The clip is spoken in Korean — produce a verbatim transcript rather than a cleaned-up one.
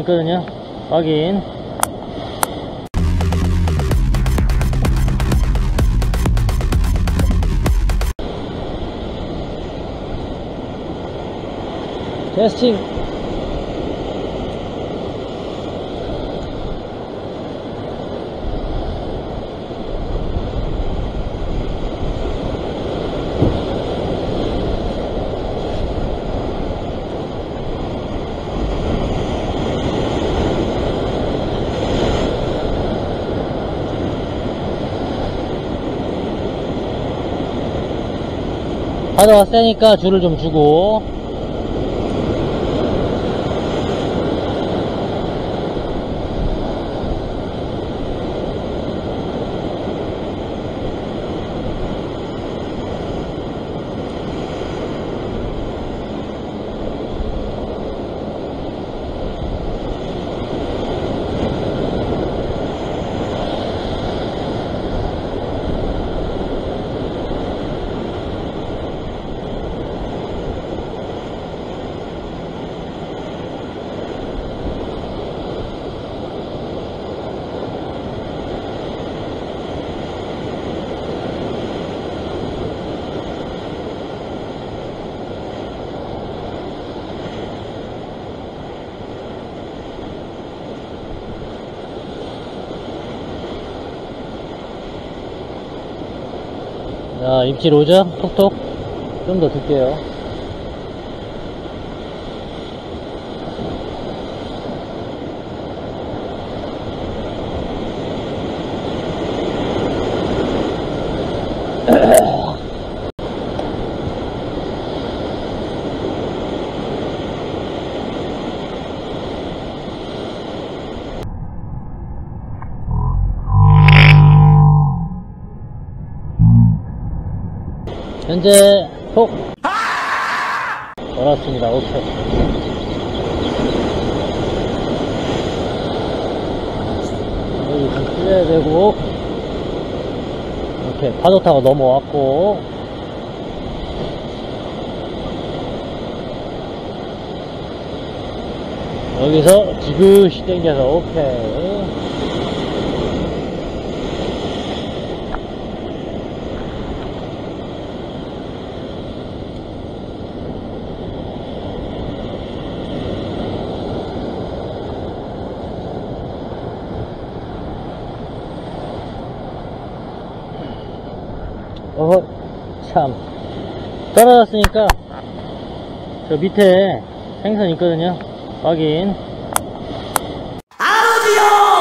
있거든요. 확인. 테스팅. 바다가 세니까 줄을 좀 주고, 자, 입질 오죠? 톡톡. 좀 더 줄게요. 현재 톡 열었습니다. 오케이. 여기 좀 풀려야 되고, 이렇게 파도 타고 넘어왔고, 여기서 지그시 당겨서 오케이. 어허, 참. 떨어졌으니까, 저 밑에 생선 있거든요. 확인. 아우지요!